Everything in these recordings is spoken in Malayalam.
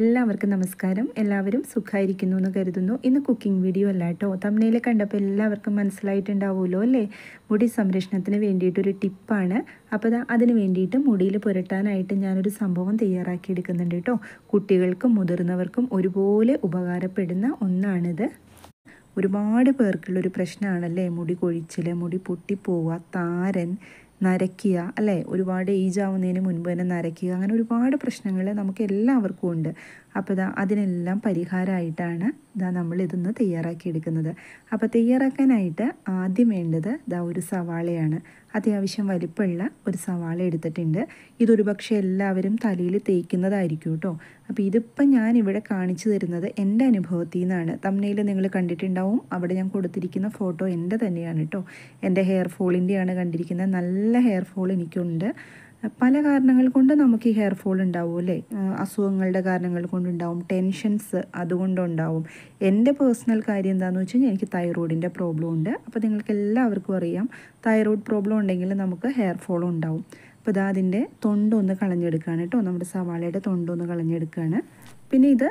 എല്ലാവർക്കും നമസ്കാരം. എല്ലാവരും സുഖമായിരിക്കുന്നു എന്ന് കരുതുന്നു. ഇന്ന് കുക്കിംഗ് വീഡിയോ അല്ല കേട്ടോ. തമ്മിൽ കണ്ടപ്പോൾ എല്ലാവർക്കും മനസ്സിലായിട്ടുണ്ടാവുമല്ലോ അല്ലേ. മുടി സംരക്ഷണത്തിന് വേണ്ടിയിട്ടൊരു ടിപ്പാണ്. അപ്പോൾ അതിന് വേണ്ടിയിട്ട് മുടിയിൽ പുരട്ടാനായിട്ട് ഞാനൊരു സംഭവം തയ്യാറാക്കിയെടുക്കുന്നുണ്ട് കേട്ടോ. കുട്ടികൾക്കും മുതിർന്നവർക്കും ഒരുപോലെ ഉപകാരപ്പെടുന്ന ഒന്നാണിത്. ഒരുപാട് പേർക്കുള്ളൊരു പ്രശ്നമാണല്ലേ മുടി കൊഴിച്ചിൽ, മുടി പൊട്ടിപ്പോവുക, താരൻ, നരയ്ക്കുക അല്ലേ. ഒരുപാട് ഏജ് ആവുന്നതിന് മുൻപ് തന്നെ നരയ്ക്കുക, അങ്ങനെ ഒരുപാട് പ്രശ്നങ്ങൾ നമുക്ക് എല്ലാവർക്കും ഉണ്ട്. അപ്പോൾ ഇതാ അതിനെല്ലാം പരിഹാരമായിട്ടാണ് ഇതാ നമ്മൾ ഇതൊന്ന് തയ്യാറാക്കിയെടുക്കുന്നത്. അപ്പോൾ തയ്യാറാക്കാനായിട്ട് ആദ്യം വേണ്ടത് ഇതാ ഒരു സവാളയാണ്. അത്യാവശ്യം വലിപ്പമുള്ള ഒരു സവാള എടുത്തിട്ടുണ്ട്. ഇതൊരു പക്ഷേ എല്ലാവരും തലയിൽ തേക്കുന്നതായിരിക്കും കേട്ടോ. അപ്പോൾ ഇതിപ്പം ഞാനിവിടെ കാണിച്ചു തരുന്നത് എൻ്റെ അനുഭവത്തിൽ നിന്നാണ്. തമ്മിൽ നിങ്ങൾ കണ്ടിട്ടുണ്ടാവും, അവിടെ ഞാൻ കൊടുത്തിരിക്കുന്ന ഫോട്ടോ എൻ്റെ തന്നെയാണ് കേട്ടോ. എൻ്റെ ഹെയർ ഫോളിൻ്റെയാണ് കണ്ടിരിക്കുന്നത്. നല്ല ഹെയർ ഫോൾ എനിക്കുണ്ട്. പല കാരണങ്ങൾ കൊണ്ട് നമുക്ക് ഈ ഹെയർ ഫോൾ ഉണ്ടാവും അല്ലേ. അസുഖങ്ങളുടെ കാരണങ്ങൾ കൊണ്ടുണ്ടാവും, ടെൻഷൻസ് അതുകൊണ്ടുണ്ടാവും. എൻ്റെ പേഴ്സണൽ കാര്യം എന്താണെന്ന് വെച്ച് കഴിഞ്ഞാൽ എനിക്ക് തൈറോയിഡിൻ്റെ പ്രോബ്ലം ഉണ്ട്. അപ്പോൾ നിങ്ങൾക്ക് എല്ലാവർക്കും അറിയാം, തൈറോയിഡ് പ്രോബ്ലം ഉണ്ടെങ്കിൽ നമുക്ക് ഹെയർ ഫോളും ഉണ്ടാവും. അപ്പോൾ ഇതാ അതിൻ്റെ തൊണ്ടൊന്ന് കളഞ്ഞെടുക്കുകയാണ് കേട്ടോ. നമ്മുടെ സവാളയുടെ തൊണ്ടൊന്ന് കളഞ്ഞെടുക്കുകയാണ്. പിന്നെ ഇത്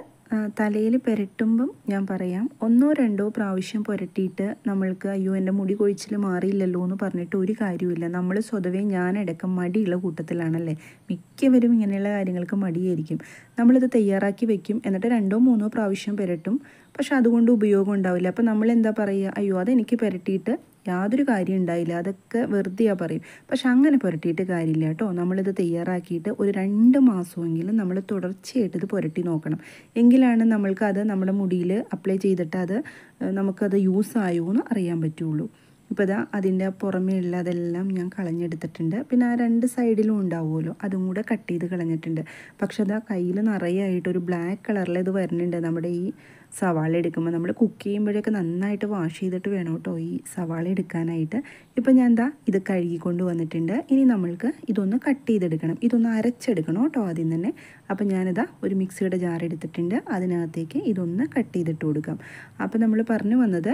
തലയിൽ പുരട്ടുമ്പം ഞാൻ പറയാം, ഒന്നോ രണ്ടോ പ്രാവശ്യം പുരട്ടിയിട്ട് നമ്മൾക്ക് അയ്യോ എൻ്റെ മുടി കൊഴിച്ചിൽ മാറിയില്ലല്ലോ എന്ന് പറഞ്ഞിട്ട് ഒരു കാര്യമില്ല. നമ്മൾ സ്വതവേ ഞാനടക്കം മടിയുള്ള കൂട്ടത്തിലാണല്ലേ. മിക്കവരും ഇങ്ങനെയുള്ള കാര്യങ്ങൾക്ക് മടിയായിരിക്കും. നമ്മളിത് തയ്യാറാക്കി വെക്കും, എന്നിട്ട് രണ്ടോ മൂന്നോ പ്രാവശ്യം പുരട്ടും, പക്ഷെ അതുകൊണ്ട് ഉപയോഗം ഉണ്ടാവില്ല. അപ്പോൾ നമ്മളെന്താ പറയുക, അയ്യോ അതെനിക്ക് പുരട്ടിയിട്ട് യാതൊരു കാര്യം ഉണ്ടായില്ല, അതൊക്കെ വെറുതെയാണ് പറയും. പക്ഷെ അങ്ങനെ പുരട്ടിയിട്ട് കാര്യമില്ല കേട്ടോ. നമ്മളിത് തയ്യാറാക്കിയിട്ട് ഒരു 2 മാസമെങ്കിലും നമ്മൾ തുടർച്ചയായിട്ട് ഇത് പുരട്ടി നോക്കണം. എങ്കിലാണ് നമ്മൾക്കത് നമ്മുടെ മുടിയിൽ അപ്ലൈ ചെയ്തിട്ട് അത് നമുക്കത് യൂസ് ആയോ എന്ന് അറിയാൻ പറ്റുള്ളൂ. ഇപ്പോൾ ഇതാ അതിൻ്റെ പുറമേ ഉള്ള അതെല്ലാം ഞാൻ കളഞ്ഞെടുത്തിട്ടുണ്ട്. പിന്നെ ആ 2 സൈഡിലും ഉണ്ടാവുമല്ലോ, അതും കൂടെ കട്ട് ചെയ്ത് കളഞ്ഞിട്ടുണ്ട്. പക്ഷെ അതാ കയ്യിൽ നിറയായിട്ടൊരു ബ്ലാക്ക് കളറിൽ ഇത് വരുന്നുണ്ട്. നമ്മുടെ ഈ സവാള എടുക്കുമ്പോൾ നമ്മൾ കുക്ക് ചെയ്യുമ്പോഴൊക്കെ നന്നായിട്ട് വാഷ് ചെയ്തിട്ട് വേണം കേട്ടോ ഈ സവാള എടുക്കാനായിട്ട്. ഇപ്പം ഞാൻ എന്താ ഇത് കഴുകിക്കൊണ്ട് വന്നിട്ടുണ്ട്. ഇനി നമ്മൾക്ക് ഇതൊന്ന് കട്ട് ചെയ്തെടുക്കണം, ഇതൊന്ന് അരച്ചെടുക്കണം കേട്ടോ ആദ്യം തന്നെ. അപ്പം ഞാനിതാ ഒരു മിക്സിയുടെ ജാർ എടുത്തിട്ടുണ്ട്. അതിനകത്തേക്ക് ഇതൊന്ന് കട്ട് ചെയ്തിട്ട് കൊടുക്കാം. അപ്പം നമ്മൾ പറഞ്ഞു വന്നത്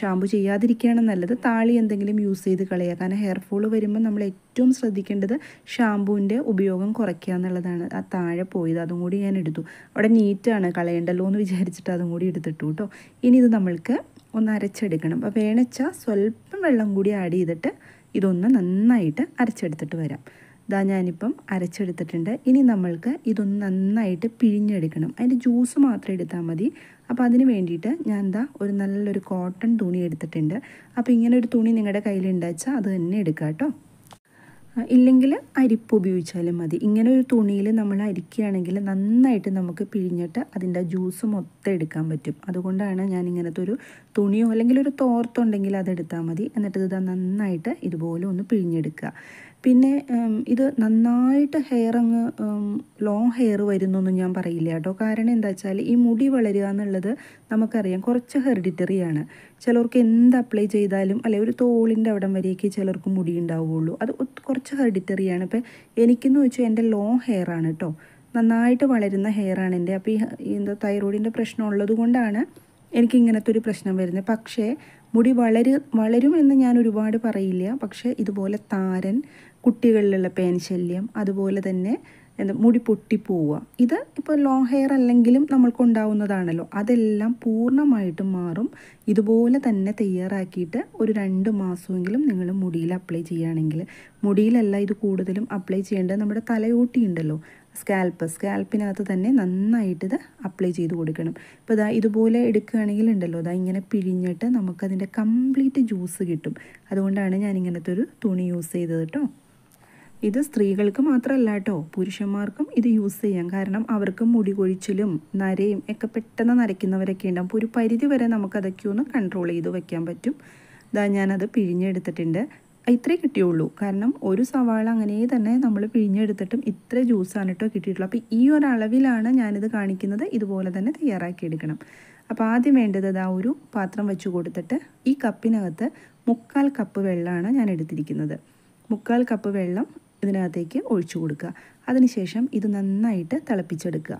ഷാമ്പു ചെയ്യാതിരിക്കുകയാണ് നല്ലത്. താളി എന്തെങ്കിലും യൂസ് ചെയ്ത് കളയുക. കാരണം ഹെയർ ഫോൾ വരുമ്പോൾ നമ്മൾ ഏറ്റവും ശ്രദ്ധിക്കേണ്ടത് ഷാമ്പൂവിൻ്റെ ഉപയോഗം കുറയ്ക്കുക എന്നുള്ളതാണ്. ആ താഴെ പോയത് അതും കൂടി ഞാൻ എടുത്തു. അവിടെ നീറ്റാണ്, കളയണ്ടല്ലോ എന്ന് വിചാരിച്ചിട്ട് അതും കൂടി എടുത്തിട്ടു കേട്ടോ. ഇനി ഇത് നമ്മൾക്ക് ഒന്ന് അരച്ചെടുക്കണം. അപ്പോൾ വേണച്ചാൽ സ്വല്പം വെള്ളം കൂടി ആഡ് ചെയ്തിട്ട് ഇതൊന്ന് നന്നായിട്ട് അരച്ചെടുത്തിട്ട് വരാം. ഇതാ ഞാനിപ്പം അരച്ചെടുത്തിട്ടുണ്ട്. ഇനി നമ്മൾക്ക് ഇതൊന്ന് നന്നായിട്ട് പിഴിഞ്ഞെടുക്കണം. അതിൻ്റെ ജ്യൂസ് മാത്രം എടുത്താൽ മതി. അപ്പോൾ അതിന് വേണ്ടിയിട്ട് ഞാൻ എന്താ ഒരു നല്ലൊരു കോട്ടൺ തുണി എടുത്തിട്ടുണ്ട്. അപ്പോൾ ഇങ്ങനെ ഒരു തുണി നിങ്ങളുടെ കയ്യിലുണ്ടാച്ചാൽ അത് തന്നെ എടുക്കുക കേട്ടോ. ഇല്ലെങ്കിൽ അരിപ്പ് ഉപയോഗിച്ചാലും മതി. ഇങ്ങനെ ഒരു തുണിയിൽ നമ്മൾ അരിക്കുകയാണെങ്കിൽ നന്നായിട്ട് നമുക്ക് പിഴിഞ്ഞിട്ട് അതിൻ്റെ ജ്യൂസ് മൊത്തം എടുക്കാൻ പറ്റും. അതുകൊണ്ടാണ് ഞാൻ ഇങ്ങനത്തെ ഒരു തുണിയോ അല്ലെങ്കിൽ ഒരു തോർത്തുണ്ടെങ്കിൽ അതെടുത്താൽ മതി. എന്നിട്ട് ഇത് നന്നായിട്ട് ഇതുപോലെ ഒന്ന് പിഴിഞ്ഞെടുക്കുക. പിന്നെ ഇത് നന്നായിട്ട് ഹെയർ അങ്ങ് ലോങ് ഹെയർ വരുന്നൊന്നും ഞാൻ പറയില്ല കേട്ടോ. കാരണം എന്താ വെച്ചാൽ ഈ മുടി വളരുക എന്നുള്ളത് നമുക്കറിയാം കുറച്ച് ഹെറിഡിറ്ററിയാണ്. ചിലർക്ക് എന്ത് അപ്ലൈ ചെയ്താലും അല്ലെ ഒരു തോളിൻ്റെ അവിടം വരെയൊക്കെ ചിലർക്ക് മുടി ഉണ്ടാവുകയുള്ളൂ. അത് കുറച്ച് ഹെറിഡിറ്ററിയാണ്. ഇപ്പം എനിക്കെന്ന് വെച്ചാൽ എൻ്റെ ലോങ് ഹെയർ ആണ് കേട്ടോ, നന്നായിട്ട് വളരുന്ന ഹെയർ ആണ് എൻ്റെ. അപ്പോൾ ഈ എന്താ തൈറോയിഡിൻ്റെ പ്രശ്നം ഉള്ളത് കൊണ്ടാണ് എനിക്ക് ഇങ്ങനത്തെ ഒരു പ്രശ്നം വരുന്നത്. പക്ഷേ മുടി വളരുമെന്ന് ഞാൻ ഒരുപാട് പറയില്ല. പക്ഷേ ഇതുപോലെ താരൻ, കുട്ടികളിലുള്ള പേൻ ശല്യം, അതുപോലെ തന്നെ എന്താ മുടി പൊട്ടിപ്പോവുക, ഇത് ഇപ്പോൾ ലോങ് ഹെയർ അല്ലെങ്കിലും നമ്മൾക്കുണ്ടാവുന്നതാണല്ലോ, അതെല്ലാം പൂർണ്ണമായിട്ടും മാറും. ഇതുപോലെ തന്നെ തയ്യാറാക്കിയിട്ട് ഒരു 2 മാസമെങ്കിലും നിങ്ങൾ മുടിയിൽ അപ്ലൈ ചെയ്യുകയാണെങ്കിൽ. മുടിയിലല്ല ഇത് കൂടുതലും അപ്ലൈ ചെയ്യേണ്ടത്, നമ്മുടെ തലയോട്ടി ഉണ്ടല്ലോ, സ്കാൽപ്പിനകത്ത് തന്നെ നന്നായിട്ട് ഇത് അപ്ലൈ ചെയ്ത് കൊടുക്കണം. ഇപ്പോൾ ഇതാ ഇതുപോലെ എടുക്കുകയാണെങ്കിൽ ഉണ്ടല്ലോ, ഇതാ ഇങ്ങനെ പിഴിഞ്ഞിട്ട് നമുക്കതിൻ്റെ കംപ്ലീറ്റ് ജ്യൂസ് കിട്ടും. അതുകൊണ്ടാണ് ഞാൻ ഇങ്ങനത്തെ ഒരു തുണി യൂസ് ചെയ്തത് കേട്ടോ. ഇത് സ്ത്രീകൾക്ക് മാത്രമല്ല കേട്ടോ, പുരുഷന്മാർക്കും ഇത് യൂസ് ചെയ്യാം. കാരണം അവർക്ക് മുടി കൊഴിച്ചിലും നരയും ഒക്കെ പെട്ടെന്ന് നരയ്ക്കുന്നവരൊക്കെ ഉണ്ടാകും. അപ്പോൾ ഒരു പരിധി വരെ നമുക്കതൊക്കെ ഒന്ന് കൺട്രോൾ ചെയ്ത് വയ്ക്കാൻ പറ്റും. ഇതാ ഞാനത് പിഴിഞ്ഞെടുത്തിട്ടുണ്ട്. ഇത്രേ കിട്ടിയുള്ളൂ. കാരണം ഒരു സവാള അങ്ങനെ തന്നെ നമ്മൾ പിഴിഞ്ഞെടുത്തിട്ടും ഇത്ര ജ്യൂസാണ് കേട്ടോ കിട്ടിയിട്ടുള്ളൂ. അപ്പോൾ ഈ ഒരു അളവിലാണ് ഞാനിത് കാണിക്കുന്നത്. ഇതുപോലെ തന്നെ തയ്യാറാക്കിയെടുക്കണം. അപ്പോൾ ആദ്യം വേണ്ടത് ഇതാ ഒരു പാത്രം വെച്ച് കൊടുത്തിട്ട് ഈ കപ്പിനകത്ത് 1/4 കപ്പ് വെള്ളമാണ് ഞാൻ എടുത്തിരിക്കുന്നത്. 1/4 കപ്പ് വെള്ളം ഇതിനകത്തേക്ക് ഒഴിച്ചു കൊടുക്കുക. അതിനുശേഷം ഇത് നന്നായിട്ട് തിളപ്പിച്ചെടുക്കുക.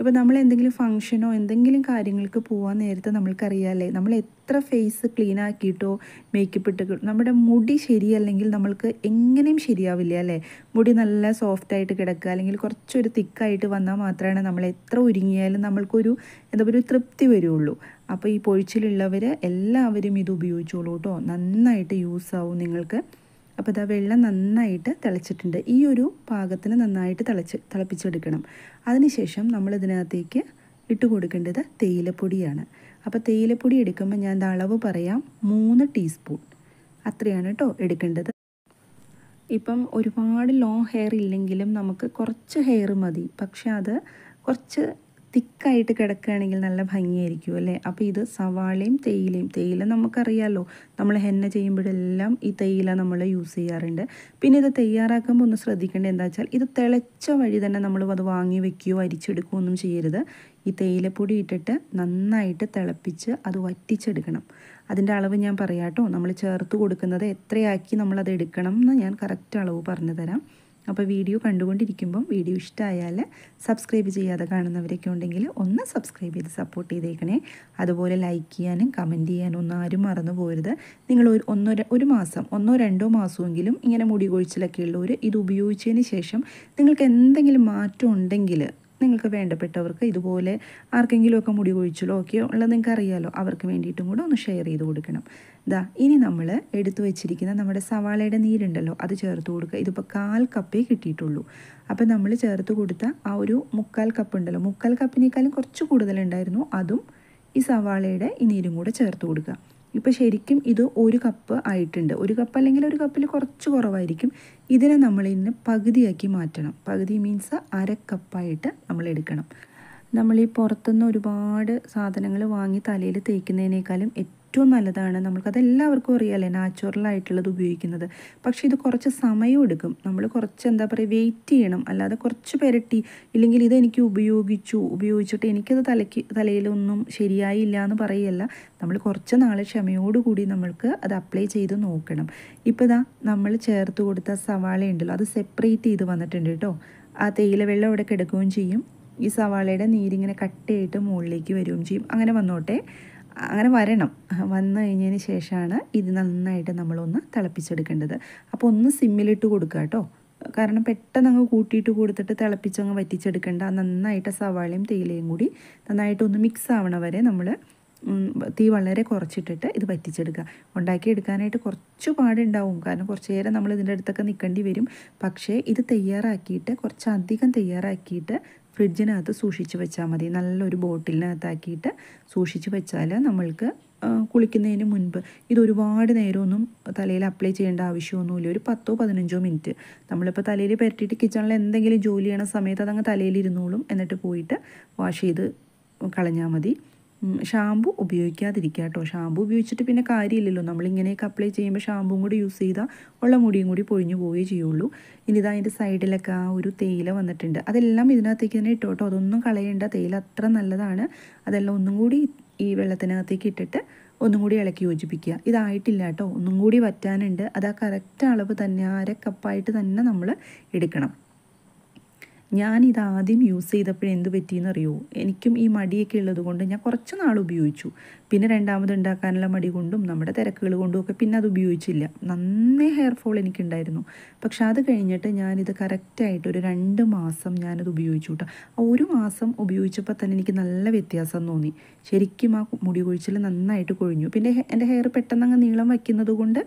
ഇപ്പോൾ നമ്മൾ എന്തെങ്കിലും ഫംഗ്ഷനോ എന്തെങ്കിലും കാര്യങ്ങൾക്ക് പോകാൻ നേരത്തെ നമ്മൾക്കറിയാമല്ലേ, നമ്മൾ എത്ര ഫേസ് ക്ലീൻ ആക്കിയിട്ടോ മേക്കപ്പ് ഇട്ട് നമ്മുടെ മുടി ശരിയല്ലെങ്കിൽ നമ്മൾക്ക് എങ്ങനെയും ശരിയാവില്ല അല്ലേ. മുടി നല്ല സോഫ്റ്റായിട്ട് കിടക്കുക അല്ലെങ്കിൽ കുറച്ചൊരു തിക്കായിട്ട് വന്നാൽ മാത്രമാണ് നമ്മൾ എത്ര ഒരുങ്ങിയാലും നമ്മൾക്കൊരു എന്താ പറയുക തൃപ്തി വരുള്ളൂ. അപ്പോൾ ഈ പൊഴിച്ചിലുള്ളവർ എല്ലാവരും ഇത് ഉപയോഗിച്ചോളൂ കേട്ടോ, നന്നായിട്ട് യൂസ് ആവും നിങ്ങൾക്ക്. അപ്പോൾ ഇതാ വെള്ളം നന്നായിട്ട് തിളച്ചിട്ടുണ്ട്. ഈ ഒരു പാകത്തിന് നന്നായിട്ട് തിളപ്പിച്ചെടുക്കണം. അതിനുശേഷം നമ്മൾ ഇതിനകത്തേക്ക് ഇട്ട് കൊടുക്കേണ്ടത് തേയിലപ്പൊടിയാണ്. അപ്പോൾ തേയിലപ്പൊടി എടുക്കുമ്പോൾ ഞാൻ അളവ് പറയാം, 3 ടീസ്പൂൺ അത്രയാണ് കേട്ടോ എടുക്കേണ്ടത്. ഇപ്പം ഒരുപാട് ലോങ് ഹെയർ ഇല്ലെങ്കിലും നമുക്ക് കുറച്ച് ഹെയർ മതി. പക്ഷെ അത് കുറച്ച് തിക്കായിട്ട് കിടക്കുകയാണെങ്കിൽ നല്ല ഭംഗിയായിരിക്കും അല്ലേ. അപ്പോൾ ഇത് സവാളയും തേയിലയും, തേയില നമുക്കറിയാമല്ലോ നമ്മൾ ഹെന്ന ചെയ്യുമ്പോഴെല്ലാം ഈ തേയില നമ്മൾ യൂസ് ചെയ്യാറുണ്ട്. പിന്നെ ഇത് തയ്യാറാക്കുമ്പോൾ ഒന്ന് ശ്രദ്ധിക്കേണ്ടത് എന്താ വെച്ചാൽ ഇത് തിളച്ച വഴി തന്നെ നമ്മൾ അത് വാങ്ങി വെക്കുകയോ അരിച്ചെടുക്കുകയോ ഒന്നും ചെയ്യരുത്. ഈ തേയിലപ്പൊടി ഇട്ടിട്ട് നന്നായിട്ട് തിളപ്പിച്ച് അത് വറ്റിച്ചെടുക്കണം. അതിൻ്റെ അളവ് ഞാൻ പറയാം കേട്ടോ. നമ്മൾ ചേർത്ത് കൊടുക്കുന്നത് എത്രയാക്കി നമ്മളത് എടുക്കണം എന്ന് ഞാൻ കറക്റ്റ് അളവ് പറഞ്ഞു തരാം. അപ്പോൾ വീഡിയോ കണ്ടുകൊണ്ടിരിക്കുമ്പം വീഡിയോ ഇഷ്ടമായാൽ സബ്സ്ക്രൈബ് ചെയ്യാതെ കാണുന്നവരൊക്കെ ഉണ്ടെങ്കിൽ ഒന്ന് സബ്സ്ക്രൈബ് ചെയ്ത് സപ്പോർട്ട് ചെയ്തേക്കണേ. അതുപോലെ ലൈക്ക് ചെയ്യാനും കമൻറ്റ് ചെയ്യാനും ഒന്നും ആരും മറന്നു പോകരുത്. നിങ്ങൾ ഒരു മാസം 1-2 മാസമെങ്കിലും ഇങ്ങനെ മുടി കൊഴിച്ചിലൊക്കെ ഉള്ളവർ ഇത് ഉപയോഗിച്ചതിന് ശേഷം നിങ്ങൾക്ക് എന്തെങ്കിലും മാറ്റം ഉണ്ടെങ്കിൽ നിങ്ങൾക്ക് വേണ്ടപ്പെട്ടവർക്ക് ഇതുപോലെ ആർക്കെങ്കിലുമൊക്കെ മുടി കൊഴിച്ചിലോ ഒക്കെയോ ഉള്ളത് നിങ്ങൾക്ക് അറിയാമല്ലോ, അവർക്ക് വേണ്ടിയിട്ടും കൂടെ ഒന്ന് ഷെയർ ചെയ്ത് കൊടുക്കണം. ദാ ഇനി നമ്മൾ എടുത്തു വെച്ചിരിക്കുന്ന നമ്മുടെ സവാളയുടെ നീരുണ്ടല്ലോ അത് ചേർത്ത് കൊടുക്കുക. ഇതിപ്പോൾ 1/4 കപ്പേ കിട്ടിയിട്ടുള്ളൂ. അപ്പോൾ നമ്മൾ ചേർത്ത് കൊടുത്ത ആ ഒരു 1/4 കപ്പ് ഉണ്ടല്ലോ, 1/4 കപ്പിനേക്കാളും കുറച്ച് കൂടുതലുണ്ടായിരുന്നു, അതും ഈ സവാളയുടെ ഈ നീരും കൂടെ ചേർത്ത് കൊടുക്കുക. ഇപ്പോൾ ശരിക്കും ഇത് 1 കപ്പ് ആയിട്ടുണ്ട്. 1 കപ്പ് അല്ലെങ്കിൽ 1 കപ്പിൽ കുറച്ച് കുറവായിരിക്കും. ഇതിനെ നമ്മൾ ഇന്ന് പകുതിയാക്കി മാറ്റണം. പകുതി മീൻസ് 1/2 കപ്പായിട്ട് നമ്മൾ എടുക്കണം. നമ്മൾ ഈ പുറത്തുനിന്ന് ഒരുപാട് സാധനങ്ങൾ വാങ്ങി തലയിൽ തേക്കുന്നതിനേക്കാളും ഏറ്റവും നല്ലതാണ് നമുക്കതെല്ലാവർക്കും അറിയാമല്ലേ നാച്ചുറലായിട്ടുള്ളത് ഉപയോഗിക്കുന്നത്. പക്ഷേ ഇത് കുറച്ച് സമയം എടുക്കും. നമ്മൾ കുറച്ച് എന്താ പറയുക വെയിറ്റ് ചെയ്യണം. അല്ലാതെ കുറച്ച് പെരട്ടി ഇല്ലെങ്കിൽ ഇതെനിക്ക് ഉപയോഗിച്ചിട്ട് എനിക്കത് തലയിലൊന്നും ശരിയായില്ല എന്ന് പറയല്ല. നമ്മൾ കുറച്ച് നാളെ ക്ഷമയോടുകൂടി നമ്മൾക്ക് അത് അപ്ലൈ ചെയ്ത് നോക്കണം. ഇപ്പോൾ ഇതാ നമ്മൾ ചേർത്ത് കൊടുത്ത സവാള ഉണ്ടല്ലോ അത് സെപ്പറേറ്റ് ചെയ്ത് വന്നിട്ടുണ്ട് കേട്ടോ. ആ തേയില വെള്ളം അവിടെ കിടക്കുകയും ചെയ്യും, ഈ സവാളയുടെ നീരിങ്ങനെ കട്ടയായിട്ട് മുകളിലേക്ക് വരികയും ചെയ്യും. അങ്ങനെ വരണം. വന്നു കഴിഞ്ഞതിന് ശേഷമാണ് ഇത് നന്നായിട്ട് നമ്മളൊന്ന് തിളപ്പിച്ചെടുക്കേണ്ടത്. അപ്പോൾ ഒന്ന് സിമ്മിലിട്ട് കൊടുക്കുക കേട്ടോ. കാരണം പെട്ടെന്ന് അങ്ങ് കൂട്ടിയിട്ട് കൊടുത്തിട്ട് തിളപ്പിച്ചങ്ങ് വറ്റിച്ചെടുക്കേണ്ട. നന്നായിട്ട് സവാളയും തേയിലയും കൂടി നന്നായിട്ടൊന്ന് മിക്സ് ആവണ വരെ നമ്മൾ തീ വളരെ കുറച്ചിട്ടിട്ട് ഇത് വറ്റിച്ചെടുക്കുക. ഉണ്ടാക്കിയെടുക്കാനായിട്ട് കുറച്ച് പാടുണ്ടാവും, കാരണം കുറച്ച് നേരം നമ്മൾ ഇതിൻ്റെ അടുത്തൊക്കെ നിൽക്കേണ്ടി വരും. പക്ഷേ ഇത് തയ്യാറാക്കിയിട്ട് കുറച്ചധികം തയ്യാറാക്കിയിട്ട് ഫ്രിഡ്ജിനകത്ത് സൂക്ഷിച്ച് വെച്ചാൽ മതി. നല്ലൊരു ബോട്ടിലിനകത്താക്കിയിട്ട് സൂക്ഷിച്ച് വെച്ചാൽ നമ്മൾക്ക് കുളിക്കുന്നതിന് മുൻപ് ഇത് ഒരുപാട് നേരമൊന്നും തലയിൽ അപ്ലൈ ചെയ്യേണ്ട ആവശ്യമൊന്നുമില്ല. ഒരു 10-15 മിനിറ്റ് നമ്മളിപ്പോൾ തലയിൽ പരട്ടിയിട്ട് കിച്ചണിൽ എന്തെങ്കിലും ജോലി ചെയ്യണ സമയത്ത് അതങ്ങ് തലയിലിരുന്നോളും. എന്നിട്ട് പോയിട്ട് വാഷ് ചെയ്ത് കളഞ്ഞാൽ മതി. ഷാമ്പു ഉപയോഗിക്കാതിരിക്കുക കേട്ടോ. ഷാമ്പു ഉപയോഗിച്ചിട്ട് പിന്നെ കാര്യമില്ലല്ലോ. നമ്മളിങ്ങനെയൊക്കെ അപ്ലൈ ചെയ്യുമ്പോൾ ഷാമ്പും കൂടി യൂസ് ചെയ്താൽ ഉള്ള മുടിയും കൂടി പൊഴിഞ്ഞു പോവുകയേ ചെയ്യുള്ളൂ. ഇനി ഇതാ അതിൻ്റെ സൈഡിലൊക്കെ ആ ഒരു തേയില വന്നിട്ടുണ്ട്. അതെല്ലാം ഇതിനകത്തേക്ക് തന്നെ ഇട്ടോ കേട്ടോ. അതൊന്നും കളയേണ്ട. തേയില അത്ര നല്ലതാണ്. അതെല്ലാം ഒന്നും കൂടി ഈ വെള്ളത്തിനകത്തേക്ക് ഇട്ടിട്ട് ഒന്നും കൂടി ഇളക്കി യോജിപ്പിക്കുക. ഇതായിട്ടില്ല കേട്ടോ, ഒന്നും കൂടി വറ്റാനുണ്ട്. അത് ആ കറക്റ്റ് അളവ് തന്നെ 1/2 കപ്പായിട്ട് തന്നെ നമ്മൾ എടുക്കണം. ഞാനിതാദ്യം യൂസ് ചെയ്തപ്പോഴേ എന്ത് പറ്റിയെന്ന് അറിയുമോ, എനിക്കും ഈ മടിയൊക്കെ ഉള്ളത് കൊണ്ട് ഞാൻ കുറച്ച് നാൾ ഉപയോഗിച്ചു. പിന്നെ രണ്ടാമത് ഉണ്ടാക്കാനുള്ള മടി കൊണ്ടും നമ്മുടെ തിരക്കുകൾ കൊണ്ടും ഒക്കെ പിന്നെ അത് ഉപയോഗിച്ചില്ല. നന്നേ ഹെയർ ഫോൾ എനിക്കുണ്ടായിരുന്നു. പക്ഷെ അത് കഴിഞ്ഞിട്ട് ഞാനിത് കറക്റ്റായിട്ട് ഒരു 2 മാസം ഞാനത് ഉപയോഗിച്ചു കേട്ടോ. ആ 1 മാസം ഉപയോഗിച്ചപ്പോൾ തന്നെ എനിക്ക് നല്ല വ്യത്യാസം തോന്നി. ശരിക്കും ആ മുടി കൊഴിച്ചിൽ നന്നായിട്ട് കൊഴിഞ്ഞു. പിന്നെ എൻ്റെ ഹെയർ പെട്ടെന്ന് അങ്ങ് നീളം വയ്ക്കുന്നത് കൊണ്ട്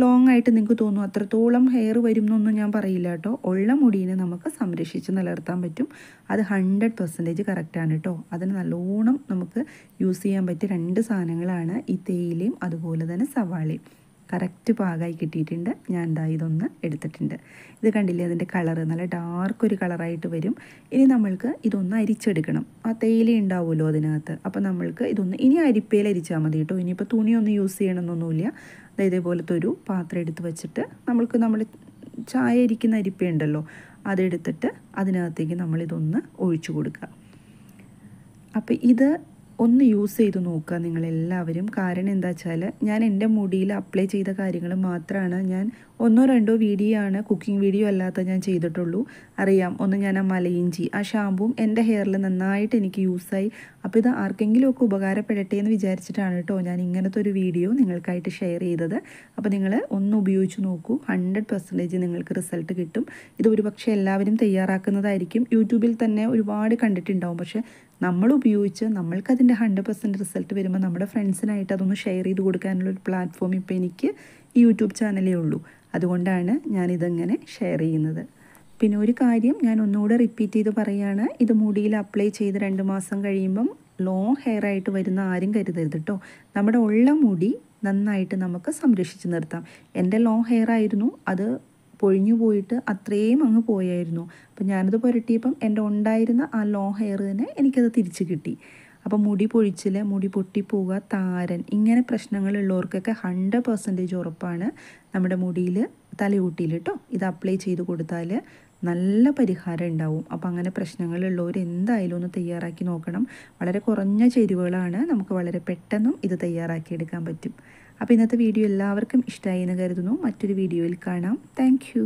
ലോങ് ആയിട്ട് നിങ്ങൾക്ക് തോന്നും. അത്രത്തോളം ഹെയർ വരും എന്നൊന്നും ഞാൻ പറയില്ല കേട്ടോ. ഉള്ള മുടീനെ നമുക്ക് സംരക്ഷിച്ച് നിലനിർത്താൻ പറ്റും. അത് 100% കറക്റ്റാണ് കേട്ടോ. അതിന് നല്ലോണം നമുക്ക് യൂസ് ചെയ്യാൻ പറ്റിയ 2 സാധനങ്ങളാണ് ഈ തേയിലയും അതുപോലെ തന്നെ സവാളയും. കറക്റ്റ് പാകമായി കിട്ടിയിട്ടുണ്ട്. ഞാൻ ഇതൊന്ന് എടുത്തിട്ടുണ്ട്. ഇത് കണ്ടില്ലേ, അതിൻ്റെ കളറ് നല്ല ഡാർക്ക് ഒരു കളറായിട്ട് വരും. ഇനി നമ്മൾക്ക് ഇതൊന്ന് അരിച്ചെടുക്കണം. ആ തേയില ഉണ്ടാവുമല്ലോ അതിനകത്ത്. അപ്പോൾ നമ്മൾക്ക് ഇതൊന്ന് ഇനി അരിപ്പയിൽ അരിച്ചാൽ മതി കേട്ടോ. ഇനിയിപ്പോൾ തുണിയൊന്നും യൂസ് ചെയ്യണമെന്നൊന്നുമില്ല. അതായത് ഇതേപോലത്തെ ഒരു പാത്രം എടുത്ത് വെച്ചിട്ട് നമ്മൾക്ക് നമ്മുടെ ചായ ഇരിക്കുന്ന അരിപ്പയുണ്ടല്ലോ അതെടുത്തിട്ട് അതിനകത്തേക്ക് നമ്മളിതൊന്ന് ഒഴിച്ചു കൊടുക്കുക. അപ്പോൾ ഇത് ഒന്ന് യൂസ് ചെയ്ത് നോക്കുക നിങ്ങളെല്ലാവരും. കാരണം എന്താ വെച്ചാൽ ഞാൻ എൻ്റെ മുടിയിൽ അപ്ലൈ ചെയ്ത കാര്യങ്ങൾ മാത്രമാണ്, ഞാൻ ഒന്നോ രണ്ടോ വീഡിയോ ആണ്, കുക്കിംഗ് വീഡിയോ അല്ലാത്ത ഞാൻ ചെയ്തിട്ടുള്ളൂ. അറിയാം, ഒന്ന് ഞാൻ ആ മലയിഞ്ചി ആ ഷാമ്പുവും എൻ്റെ ഹെയറിൽ നന്നായിട്ട് എനിക്ക് യൂസായി. അപ്പോൾ ഇത് ആർക്കെങ്കിലുമൊക്കെ ഉപകാരപ്പെടട്ടെ എന്ന് വിചാരിച്ചിട്ടാണ് കേട്ടോ ഞാൻ ഇങ്ങനത്തെ ഒരു വീഡിയോ നിങ്ങൾക്കായിട്ട് ഷെയർ ചെയ്തത്. അപ്പോൾ നിങ്ങൾ ഒന്ന് ഉപയോഗിച്ച് നോക്കൂ. 100% നിങ്ങൾക്ക് റിസൾട്ട് കിട്ടും. ഇത് ഒരുപക്ഷെ എല്ലാവരും തയ്യാറാക്കുന്നതായിരിക്കും, യൂട്യൂബിൽ തന്നെ ഒരുപാട് കണ്ടിട്ടുണ്ടാവും. പക്ഷേ നമ്മൾ ഉപയോഗിച്ച് നമ്മൾക്കതിൻ്റെ 100% റിസൾട്ട് വരുമ്പോൾ നമ്മുടെ ഫ്രണ്ട്സിനായിട്ട് അതൊന്ന് ഷെയർ ചെയ്ത് കൊടുക്കാനുള്ളൊരു പ്ലാറ്റ്ഫോം ഇപ്പോൾ എനിക്ക് ഈ യൂട്യൂബ് ചാനലേ ഉള്ളൂ. അതുകൊണ്ടാണ് ഞാനിതങ്ങനെ ഷെയർ ചെയ്യുന്നത്. പിന്നെ ഒരു കാര്യം ഞാൻ ഒന്നുകൂടെ റിപ്പീറ്റ് ചെയ്ത് പറയുകയാണ്, ഇത് മുടിയിൽ അപ്ലൈ ചെയ്ത് 2 മാസം കഴിയുമ്പം ലോങ് ഹെയർ ആയിട്ട് വരുന്ന ആരും കരുതരുത് കേട്ടോ. നമ്മുടെ ഉള്ള മുടി നന്നായിട്ട് നമുക്ക് സംരക്ഷിച്ച് നിർത്താം. എൻ്റെ ലോങ് ഹെയർ ആയിരുന്നു, അത് പൊഴിഞ്ഞു പോയിട്ട് അത്രയും അങ്ങ് പോയായിരുന്നു. അപ്പം ഞാനത് പുരട്ടിയപ്പം എൻ്റെ ഉണ്ടായിരുന്ന ആ ലോങ് ഹെയർ തന്നെ എനിക്കത് തിരിച്ച് കിട്ടി. അപ്പം മുടി പൊഴിച്ചിൽ, മുടി പൊട്ടിപ്പോവുക, താരൻ, ഇങ്ങനെ പ്രശ്നങ്ങളുള്ളവർക്കൊക്കെ 100% ഉറപ്പാണ് നമ്മുടെ മുടിയിൽ തലയൂട്ടിയിൽ കേട്ടോ ഇത് അപ്ലൈ ചെയ്ത് കൊടുത്താൽ നല്ല പരിഹാരം ഉണ്ടാവും. അപ്പോൾ അങ്ങനെ പ്രശ്നങ്ങളുള്ളവർ എന്തായാലും ഒന്ന് തയ്യാറാക്കി നോക്കണം. വളരെ കുറഞ്ഞ ചേരുവകളാണ്, നമുക്ക് വളരെ പെട്ടെന്നും ഇത് തയ്യാറാക്കിയെടുക്കാൻ പറ്റും. അപ്പോൾ ഇന്നത്തെ വീഡിയോ എല്ലാവർക്കും ഇഷ്ടമായി എന്ന് കരുതുന്നു. മറ്റൊരു വീഡിയോയിൽ കാണാം. താങ്ക്